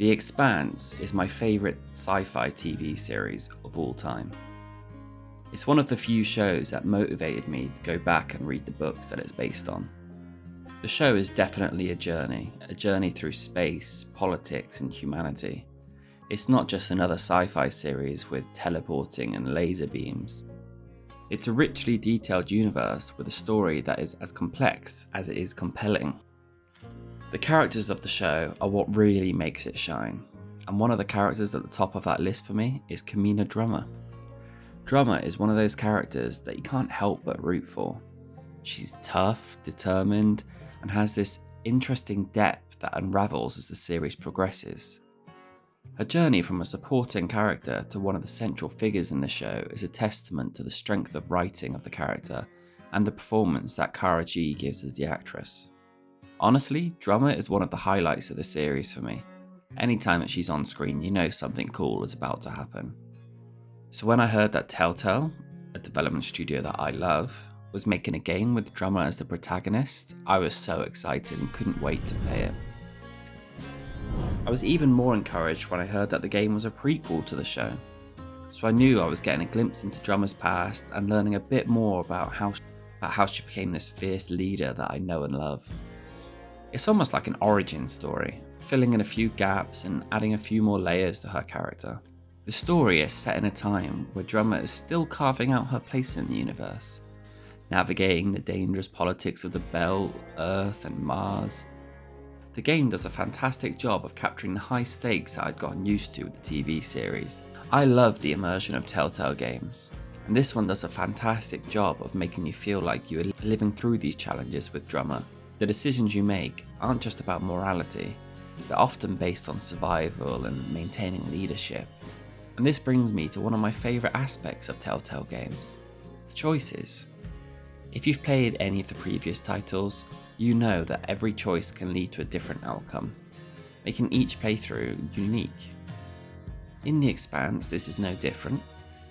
The Expanse is my favourite sci-fi TV series of all time. It's one of the few shows that motivated me to go back and read the books that it's based on. The show is definitely a journey through space, politics and humanity. It's not just another sci-fi series with teleporting and laser beams. It's a richly detailed universe with a story that is as complex as it is compelling. The characters of the show are what really makes it shine, and one of the characters at the top of that list for me is Camina Drummer. Drummer is one of those characters that you can't help but root for. She's tough, determined, and has this interesting depth that unravels as the series progresses. Her journey from a supporting character to one of the central figures in the show is a testament to the strength of writing of the character and the performance that Kara G gives as the actress. Honestly, Drummer is one of the highlights of the series for me. Anytime that she's on screen, you know something cool is about to happen. So when I heard that Telltale, a development studio that I love, was making a game with Drummer as the protagonist, I was so excited and couldn't wait to play it. I was even more encouraged when I heard that the game was a prequel to the show, so I knew I was getting a glimpse into Drummer's past and learning a bit more about how she became this fierce leader that I know and love. It's almost like an origin story, filling in a few gaps and adding a few more layers to her character. The story is set in a time where Drummer is still carving out her place in the universe, navigating the dangerous politics of the Bell, Earth and Mars. The game does a fantastic job of capturing the high stakes that I'd gotten used to with the TV series. I love the immersion of Telltale Games, and this one does a fantastic job of making you feel like you are living through these challenges with Drummer. The decisions you make aren't just about morality, they're often based on survival and maintaining leadership. And this brings me to one of my favourite aspects of Telltale Games, the choices. If you've played any of the previous titles, you know that every choice can lead to a different outcome, making each playthrough unique. In The Expanse, this is no different.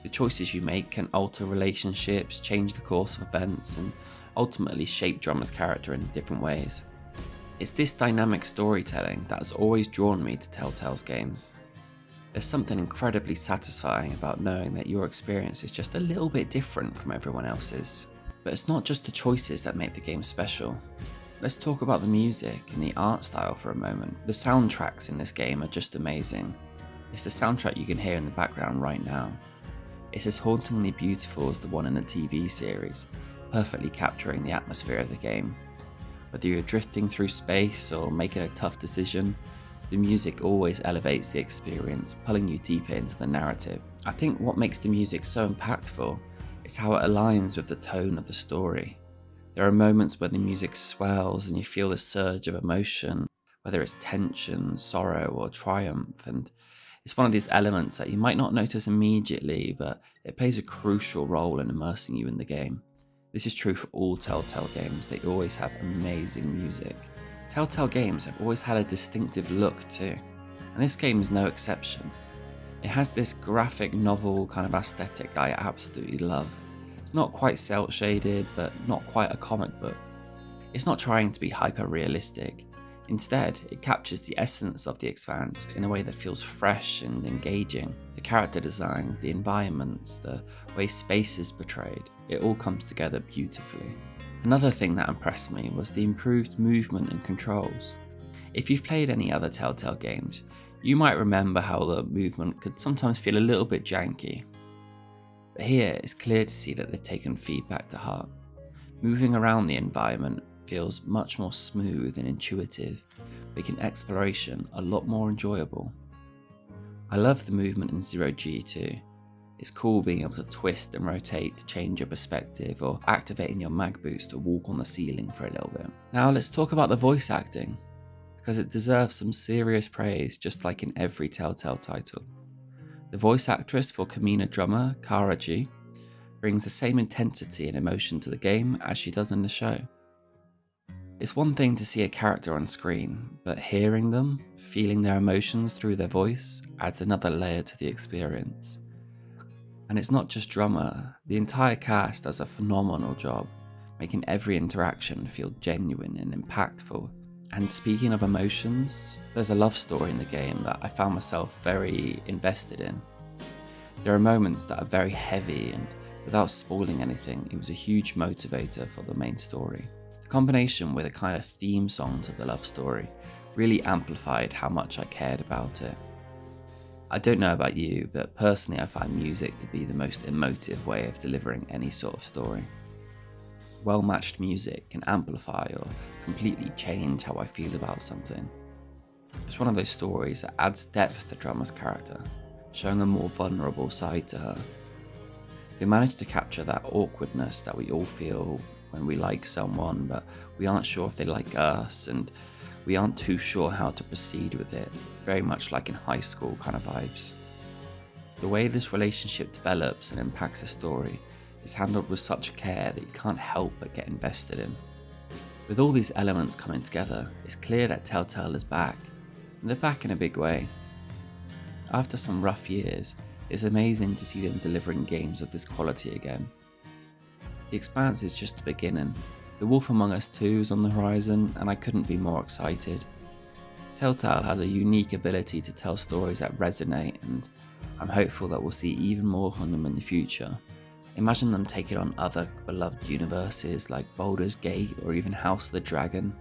The choices you make can alter relationships, change the course of events, and ultimately shape Drummer's character in different ways. It's this dynamic storytelling that has always drawn me to Telltale's games. There's something incredibly satisfying about knowing that your experience is just a little bit different from everyone else's. But it's not just the choices that make the game special. Let's talk about the music and the art style for a moment. The soundtracks in this game are just amazing. It's the soundtrack you can hear in the background right now. It's as hauntingly beautiful as the one in the TV series, perfectly capturing the atmosphere of the game. Whether you're drifting through space or making a tough decision, the music always elevates the experience, pulling you deeper into the narrative. I think what makes the music so impactful is how it aligns with the tone of the story. There are moments where the music swells and you feel the surge of emotion, whether it's tension, sorrow or triumph, and it's one of these elements that you might not notice immediately, but it plays a crucial role in immersing you in the game. This is true for all Telltale games, they always have amazing music. Telltale games have always had a distinctive look too, and this game is no exception. It has this graphic novel kind of aesthetic that I absolutely love. It's not quite cel shaded, but not quite a comic book. It's not trying to be hyper realistic. Instead, it captures the essence of The Expanse in a way that feels fresh and engaging. The character designs, the environments, the way space is portrayed, it all comes together beautifully. Another thing that impressed me was the improved movement and controls. If you've played any other Telltale games, you might remember how the movement could sometimes feel a little bit janky, but here it's clear to see that they've taken feedback to heart. Moving around the environment feels much more smooth and intuitive, making exploration a lot more enjoyable. I love the movement in Zero-G too. It's cool being able to twist and rotate to change your perspective or activating your mag boost to walk on the ceiling for a little bit. Now let's talk about the voice acting, because it deserves some serious praise just like in every Telltale title. The voice actress for Camina Drummer, Kara G, brings the same intensity and emotion to the game as she does in the show. It's one thing to see a character on screen, but hearing them, feeling their emotions through their voice adds another layer to the experience. And it's not just Drummer, the entire cast does a phenomenal job, making every interaction feel genuine and impactful. And speaking of emotions, there's a love story in the game that I found myself very invested in. There are moments that are very heavy, and without spoiling anything, it was a huge motivator for the main story. The combination with a kind of theme song to the love story really amplified how much I cared about it. I don't know about you, but personally I find music to be the most emotive way of delivering any sort of story. Well-matched music can amplify or completely change how I feel about something. It's one of those stories that adds depth to Drummer's character, showing a more vulnerable side to her. They managed to capture that awkwardness that we all feel when we like someone, but we aren't sure if they like us, and we aren't too sure how to proceed with it, very much like in high school kind of vibes. The way this relationship develops and impacts the story is handled with such care that you can't help but get invested in. With all these elements coming together, it's clear that Telltale is back, and they're back in a big way. After some rough years, it's amazing to see them delivering games of this quality again. The Expanse is just the beginning. The Wolf Among Us 2 is on the horizon, and I couldn't be more excited. Telltale has a unique ability to tell stories that resonate, and I'm hopeful that we'll see even more from them in the future. Imagine them taking on other beloved universes like Boulder's Gate or even House of the Dragon.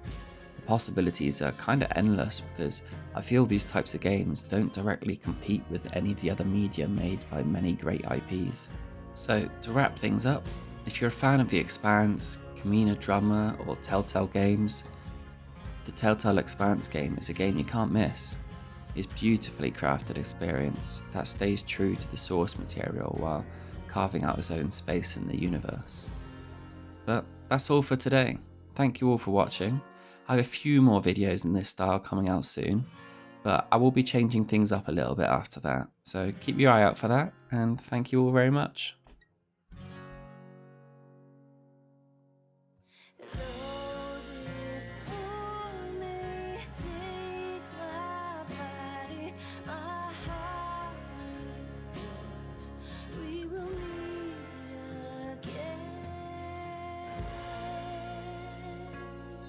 The possibilities are kinda endless, because I feel these types of games don't directly compete with any of the other media made by many great IPs. So to wrap things up, if you're a fan of The Expanse, Camina Drummer or Telltale Games, the Telltale Expanse game is a game you can't miss. It's a beautifully crafted experience that stays true to the source material while carving out its own space in the universe. But that's all for today. Thank you all for watching. I have a few more videos in this style coming out soon, but I will be changing things up a little bit after that, so keep your eye out for that, and thank you all very much.